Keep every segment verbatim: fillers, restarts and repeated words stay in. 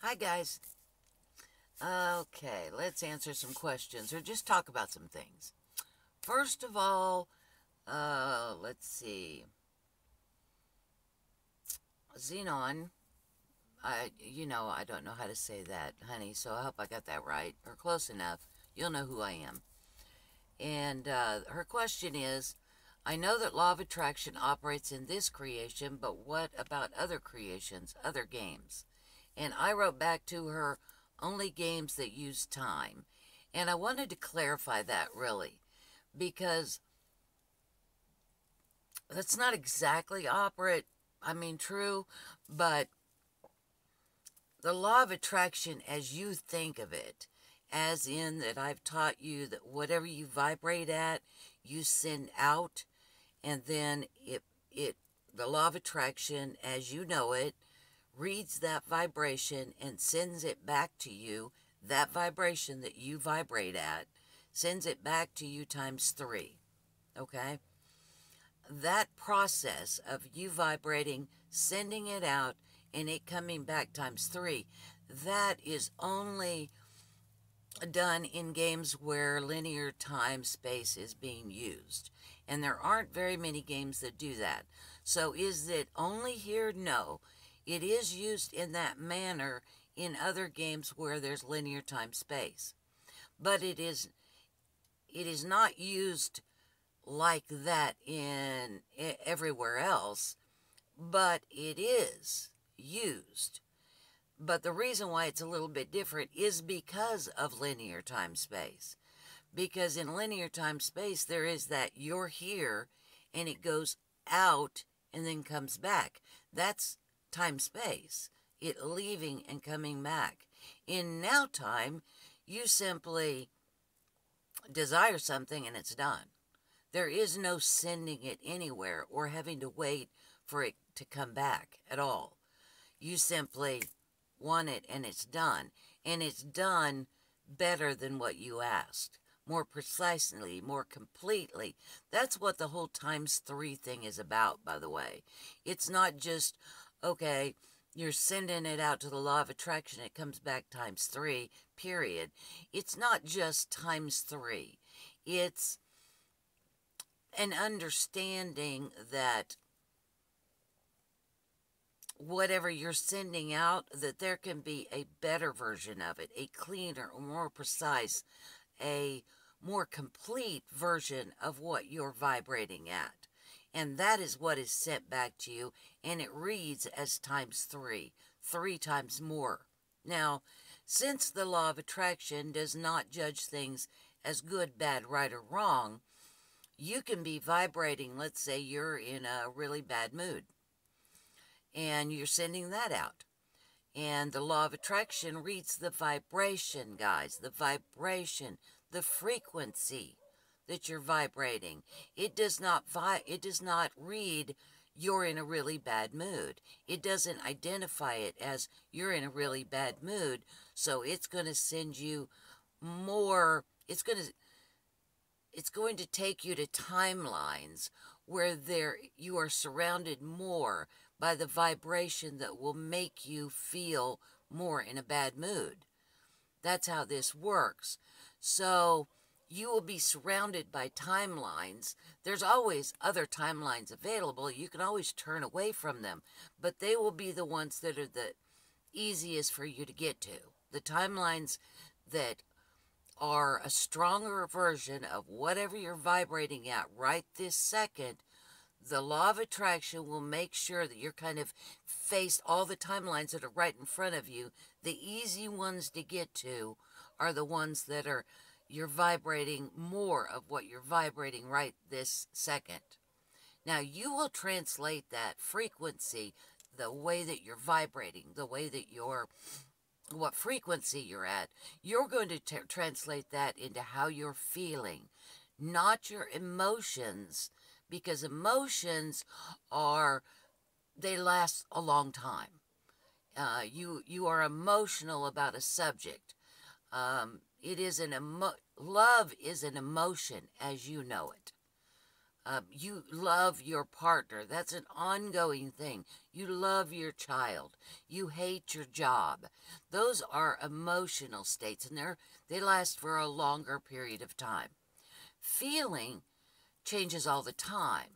Hi, guys. Okay, let's answer some questions or just talk about some things. First of all, uh, let's see. Xenon, I, you know, I don't know how to say that, honey, so I hope I got that right, or close enough. You'll know who I am. And uh, her question is, I know that law of attraction operates in this creation, but what about other creations, other games? And I wrote back to her, only games that use time. And I wanted to clarify that, really, because that's not exactly operate, I mean, true, but the law of attraction as you think of it, as in that I've taught you that whatever you vibrate at, you send out, and then it, it the law of attraction as you know it reads that vibration and sends it back to you, that vibration that you vibrate at, sends it back to you times three, okay? That process of you vibrating, sending it out, and it coming back times three, that is only done in games where linear time space is being used. And there aren't very many games that do that. So is it only here? No. It is used in that manner in other games where there's linear time space. But it is, it is not used like that in everywhere else, but it is used. But the reason why it's a little bit different is because of linear time space. Because in linear time space, there is that you're here, and it goes out and then comes back. That's time space, it leaving and coming back. In now time, you simply desire something and it's done. There is no sending it anywhere or having to wait for it to come back at all. You simply want it and it's done. And it's done better than what you asked. More precisely, more completely. That's what the whole times three thing is about, by the way. It's not just, okay, you're sending it out to the law of attraction, it comes back times three, period. It's not just times three. It's an understanding that whatever you're sending out, that there can be a better version of it, a cleaner, more precise, a more complete version of what you're vibrating at. And that is what is sent back to you, and it reads as times three, three times more. Now, since the law of attraction does not judge things as good, bad, right, or wrong, you can be vibrating, let's say you're in a really bad mood, and you're sending that out. And the law of attraction reads the vibration, guys, the vibration, the frequency that you're vibrating. It does not vi- it does not read you're in a really bad mood. It doesn't identify it as you're in a really bad mood, so it's going to send you more, it's going to It's going to take you to timelines where there you are surrounded more by the vibration that will make you feel more in a bad mood. That's how this works. So you will be surrounded by timelines. There's always other timelines available. You can always turn away from them, but they will be the ones that are the easiest for you to get to. The timelines that are a stronger version of whatever you're vibrating at right this second, the law of attraction will make sure that you're kind of faced all the timelines that are right in front of you. The easy ones to get to are the ones that are, you're vibrating more of what you're vibrating right this second. Now, you will translate that frequency, the way that you're vibrating, the way that you're, what frequency you're at, you're going to translate that into how you're feeling, not your emotions, because emotions are, they last a long time. Uh, you, you are emotional about a subject. Um, it is an emo- love is an emotion as you know it. Um, you love your partner. That's an ongoing thing. You love your child. You hate your job. Those are emotional states, and they're, they last for a longer period of time. Feeling changes all the time.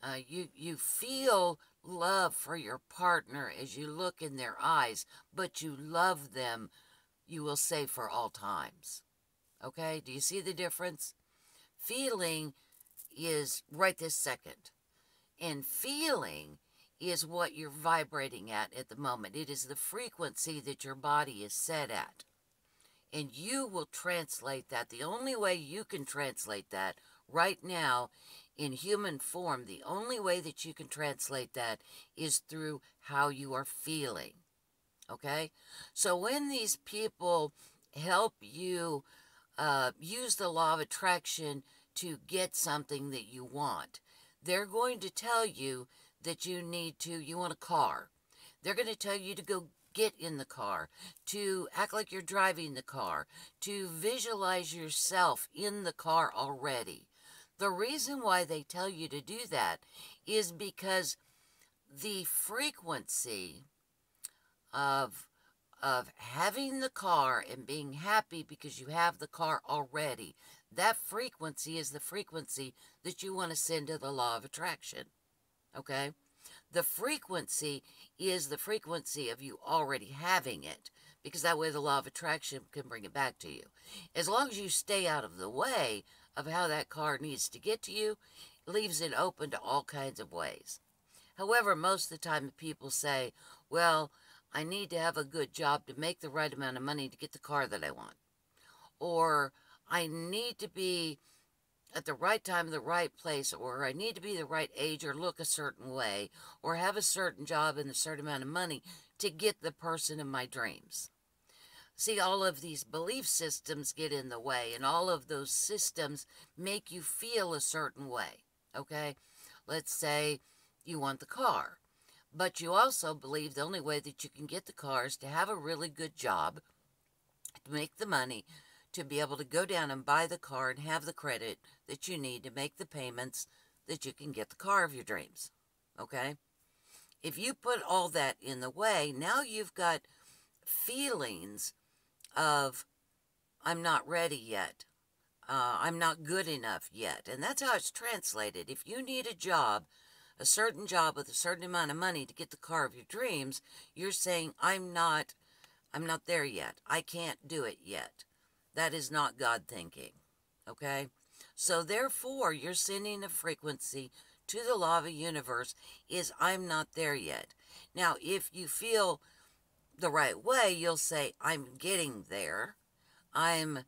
Uh, you, you feel love for your partner as you look in their eyes, but you love them, you will say, for all times. Okay? Do you see the difference? Feeling is right this second. And feeling is what you're vibrating at at the moment. It is the frequency that your body is set at. And you will translate that. The only way you can translate that right now in human form, the only way that you can translate that is through how you are feeling. Okay? So when these people help you uh, use the law of attraction to get something that you want, they're going to tell you that you need to, you want a car. They're going to tell you to go get in the car, to act like you're driving the car, to visualize yourself in the car already. The reason why they tell you to do that is because the frequency of, of having the car and being happy because you have the car already, that frequency is the frequency that you want to send to the law of attraction, okay? The frequency is the frequency of you already having it, because that way the law of attraction can bring it back to you. As long as you stay out of the way of how that car needs to get to you, it leaves it open to all kinds of ways. However, most of the time people say, well, I need to have a good job to make the right amount of money to get the car that I want. Or I need to be at the right time, the right place, or I need to be the right age, or look a certain way, or have a certain job and a certain amount of money to get the person of my dreams. See, all of these belief systems get in the way, and all of those systems make you feel a certain way, okay? Let's say you want the car, but you also believe the only way that you can get the car is to have a really good job, to make the money, to be able to go down and buy the car and have the credit that you need to make the payments that you can get the car of your dreams, okay? If you put all that in the way, now you've got feelings of, I'm not ready yet, uh, I'm not good enough yet, and that's how it's translated. If you need a job, a certain job with a certain amount of money to get the car of your dreams, you're saying, I'm not, I'm not there yet, I can't do it yet. That is not God thinking, okay? So therefore, you're sending a frequency to the law of the universe is, I'm not there yet. Now, if you feel the right way, you'll say, I'm getting there. I'm,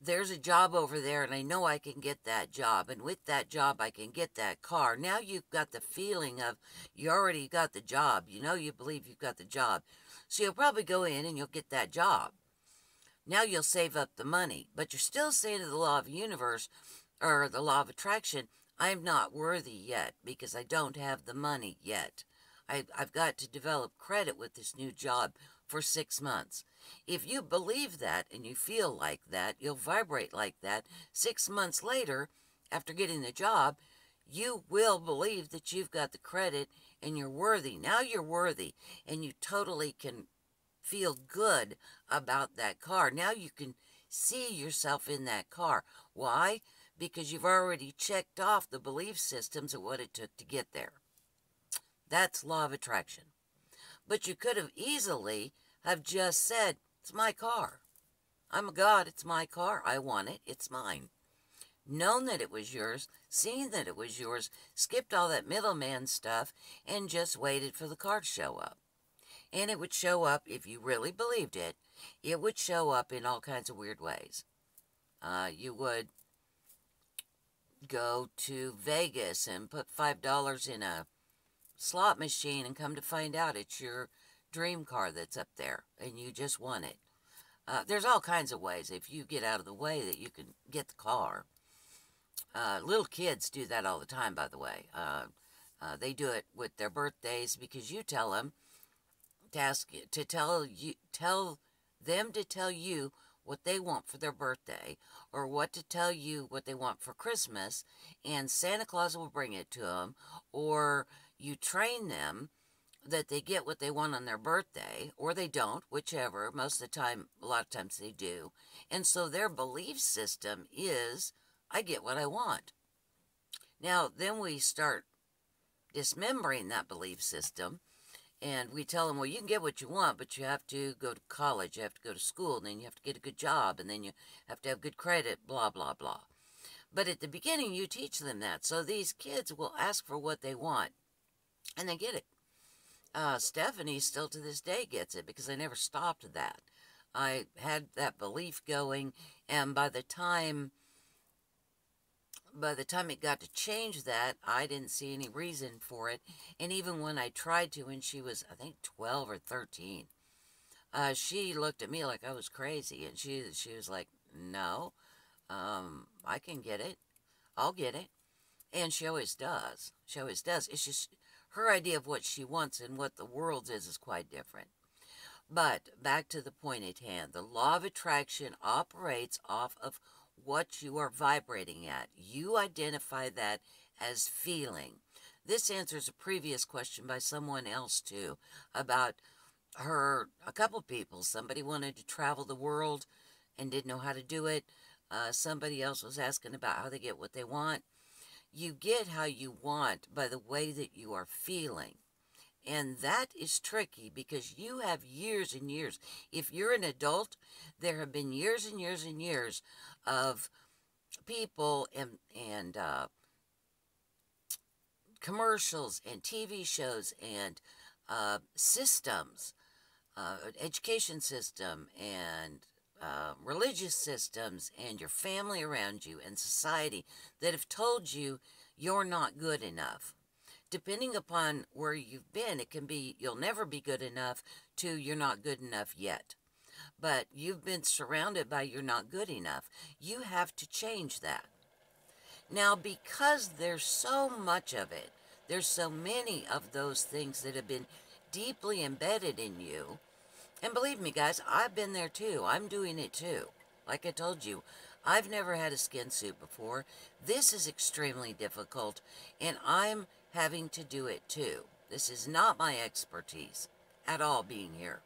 there's a job over there, and I know I can get that job. And with that job, I can get that car. Now you've got the feeling of, you already got the job. You know you believe you've got the job. So you'll probably go in and you'll get that job. Now you'll save up the money, but you're still saying to the law of the universe, or the law of attraction, I'm not worthy yet because I don't have the money yet. I, I've got to develop credit with this new job for six months. If you believe that and you feel like that, you'll vibrate like that. Six months later, after getting the job, you will believe that you've got the credit and you're worthy. Now you're worthy and you totally can feel good about that car. Now you can see yourself in that car. Why? Because you've already checked off the belief systems of what it took to get there. That's law of attraction. But you could have easily have just said, it's my car. I'm a god, it's my car. I want it, it's mine. Known that it was yours, seen that it was yours, skipped all that middleman stuff, and just waited for the car to show up. And it would show up, if you really believed it, it would show up in all kinds of weird ways. Uh, you would go to Vegas and put five dollars in a slot machine and come to find out it's your dream car that's up there, and you just won it. Uh, there's all kinds of ways, if you get out of the way, that you can get the car. Uh, little kids do that all the time, by the way. Uh, uh, they do it with their birthdays because you tell them, to ask you to tell you tell them to tell you what they want for their birthday, or what to tell you what they want for Christmas, and Santa Claus will bring it to them, or you train them that they get what they want on their birthday, or they don't, whichever. Most of the time, a lot of times they do. And so their belief system is, I get what I want. Now, then we start dismembering that belief system, and we tell them, well, you can get what you want, but you have to go to college, you have to go to school, and then you have to get a good job, and then you have to have good credit, blah, blah, blah. But at the beginning, you teach them that. So these kids will ask for what they want, and they get it. Uh, Stephanie still to this day gets it because I never stopped that. I had that belief going, and by the time by the time it got to change that, I didn't see any reason for it. And even when I tried to, when she was, I think, twelve or thirteen, uh, she looked at me like I was crazy, and she, she was like, no, um, I can get it. I'll get it. And she always does. She always does. It's just her idea of what she wants and what the world's is is quite different. But back to the point at hand, the law of attraction operates off of what you are vibrating at. You identify that as feeling. This answers a previous question by someone else too about her, a couple people. Somebody wanted to travel the world and didn't know how to do it. Uh, somebody else was asking about how they get what they want. You get how you want by the way that you are feeling. And that is tricky because you have years and years. If you're an adult, there have been years and years and years of people and, and uh, commercials and T V shows and uh, systems, uh, education system and Uh, religious systems and your family around you and society that have told you you're not good enough. Depending upon where you've been, it can be you'll never be good enough to you're not good enough yet. But you've been surrounded by you're not good enough. You have to change that. Now, because there's so much of it, there's so many of those things that have been deeply embedded in you. And believe me, guys, I've been there too. I'm doing it too. Like I told you, I've never had a skin suit before. This is extremely difficult, and I'm having to do it too. This is not my expertise at all, being here.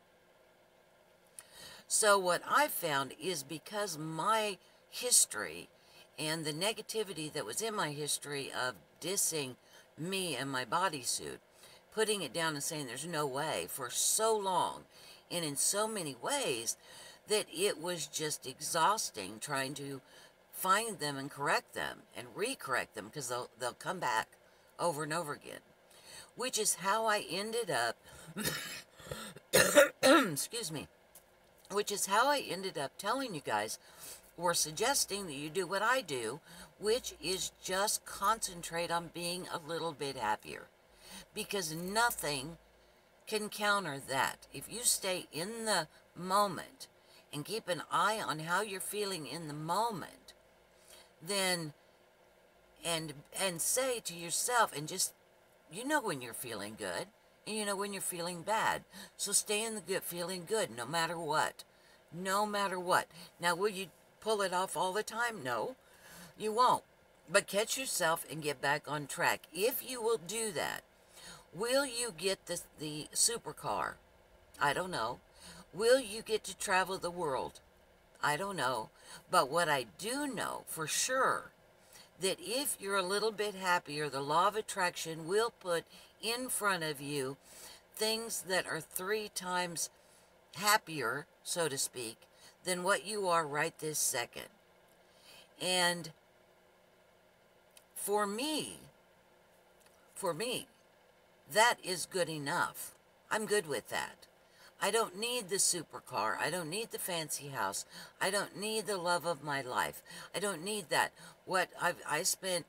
So what I've found is because my history and the negativity that was in my history of dissing me and my bodysuit, putting it down and saying there's no way for so long, and in so many ways, that it was just exhausting trying to find them and correct them and recorrect them, because they'll, they'll come back over and over again, which is how I ended up, excuse me, which is how I ended up telling you guys or suggesting that you do what I do, which is just concentrate on being a little bit happier, because nothing can counter that. If you stay in the moment and keep an eye on how you're feeling in the moment, then and and say to yourself, and just, you know when you're feeling good and you know when you're feeling bad. So stay in the good, feeling good no matter what. No matter what. Now, will you pull it off all the time? No, you won't. But catch yourself and get back on track. If you will do that, will you get the, the supercar? I don't know. Will you get to travel the world? I don't know. But what I do know for sure, that if you're a little bit happier, the law of attraction will put in front of you things that are three times happier, so to speak, than what you are right this second. And for me, for me, that is good enough. I'm good with that. I don't need the supercar. I don't need the fancy house. I don't need the love of my life. I don't need that. What I've, I spent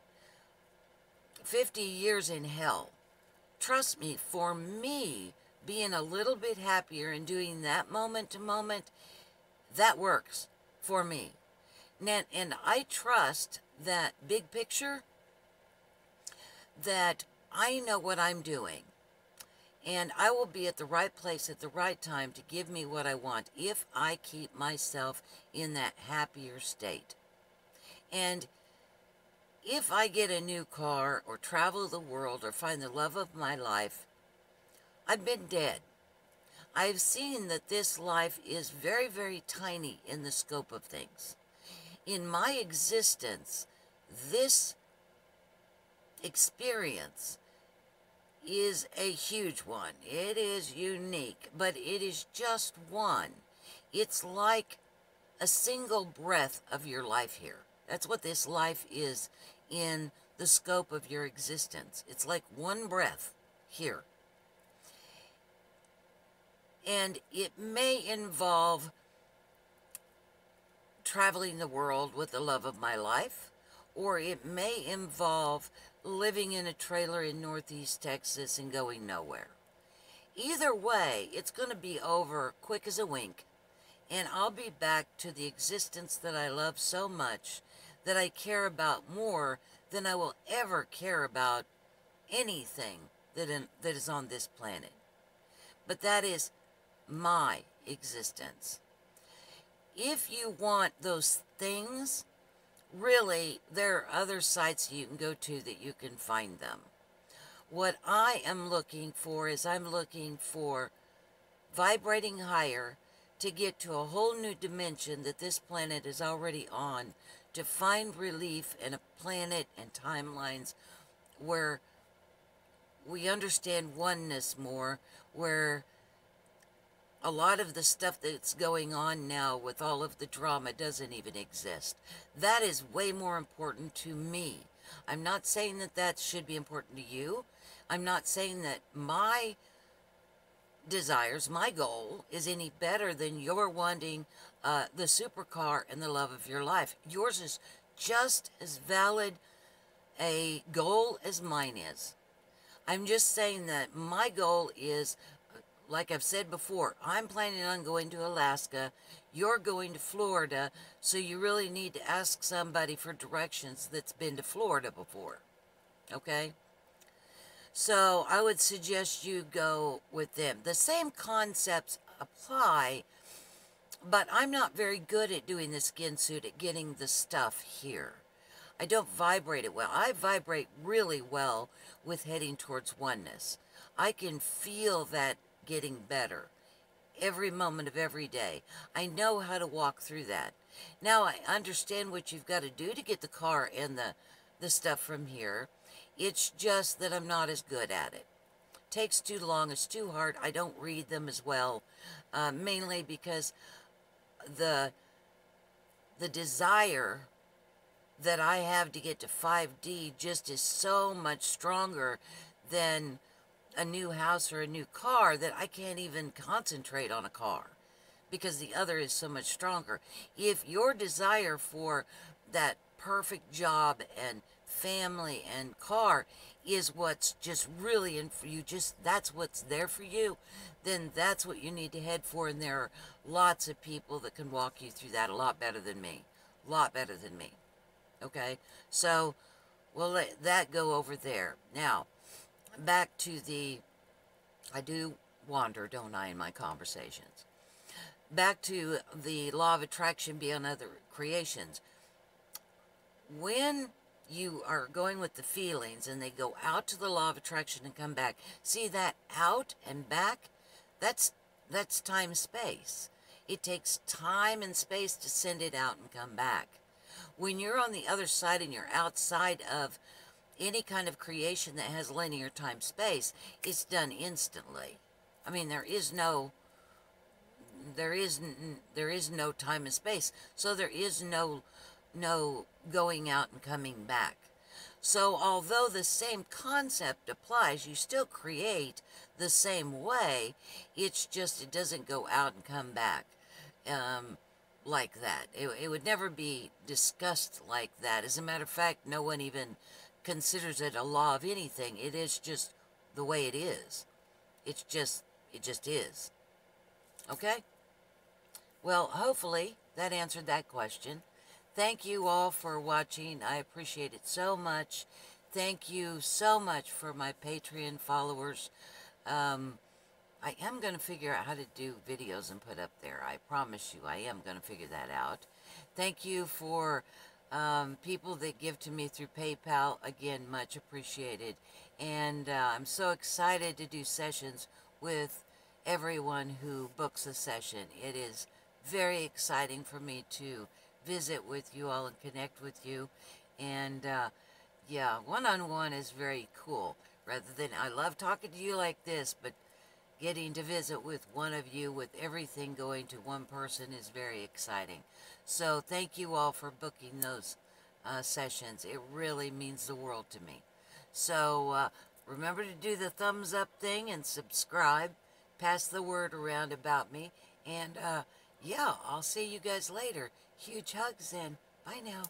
fifty years in hell. Trust me, for me, being a little bit happier and doing that moment to moment, that works for me. And, and I trust that big picture, that I know what I'm doing, and I will be at the right place at the right time to give me what I want if I keep myself in that happier state. And if I get a new car or travel the world or find the love of my life, I've been dead. I've seen that this life is very, very tiny in the scope of things. In my existence, this experience is a huge one. It is unique, but it is just one. It's like a single breath of your life here. That's what this life is in the scope of your existence. It's like one breath here. And it may involve traveling the world with the love of my life, or it may involve living in a trailer in Northeast Texas and going nowhere. Either way, it's going to be over quick as a wink, and I'll be back to the existence that I love so much, that I care about more than I will ever care about anything that, in, that is on this planet. But that is my existence. If you want those things, really, there are other sites you can go to that you can find them. What I am looking for is I'm looking for vibrating higher to get to a whole new dimension that this planet is already on, to find relief in a planet and timelines where we understand oneness more, where a lot of the stuff that's going on now with all of the drama doesn't even exist. That is way more important to me. I'm not saying that that should be important to you. I'm not saying that my desires, my goal, is any better than your wanting uh, the supercar and the love of your life. Yours is just as valid a goal as mine is. I'm just saying that my goal is, like I've said before, I'm planning on going to Alaska, you're going to Florida, so you really need to ask somebody for directions that's been to Florida before, okay? So I would suggest you go with them. The same concepts apply, but I'm not very good at doing the skin suit, at getting the stuff here. I don't vibrate it well. I vibrate really well with heading towards oneness. I can feel that getting better every moment of every day. I know how to walk through that. Now I understand what you've got to do to get the car and the, the stuff from here. It's just that I'm not as good at it. It takes too long. It's too hard. I don't read them as well, uh, mainly because the, the desire that I have to get to five D just is so much stronger than a new house or a new car that I can't even concentrate on a car because the other is so much stronger. If your desire for that perfect job and family and car is what's just really in for you, just that's what's there for you, then that's what you need to head for, and there are lots of people that can walk you through that a lot better than me. A lot better than me. Okay? So we'll let that go over there. Now, back to the, I do wander, don't I, in my conversations. Back to the law of attraction beyond other creations. When you are going with the feelings and they go out to the law of attraction and come back, see that out and back? That's, that's time space. It takes time and space to send it out and come back. When you're on the other side and you're outside of any kind of creation that has linear time space, it's done instantly. I mean, there is no, there is, there is no time and space. So there is no, no going out and coming back. So although the same concept applies, you still create the same way. It's just, it doesn't go out and come back um, like that. It, it would never be discussed like that. As a matter of fact, no one even considers it a law of anything. It is just the way it is. It's just, it just is. Okay? Well, hopefully that answered that question. Thank you all for watching. I appreciate it so much. Thank you so much for my Patreon followers. Um, I am going to figure out how to do videos and put up there. I promise you, I am going to figure that out. Thank you for um, people that give to me through PayPal. Again, much appreciated. And uh, I'm so excited to do sessions with everyone who books a session. It is very exciting for me to visit with you all and connect with you. And uh, yeah, one-on-one is very cool. Rather than, I love talking to you like this, but getting to visit with one of you with everything going to one person is very exciting. So thank you all for booking those uh, sessions. It really means the world to me. So uh, remember to do the thumbs up thing and subscribe. Pass the word around about me. And uh, yeah, I'll see you guys later. Huge hugs and bye now.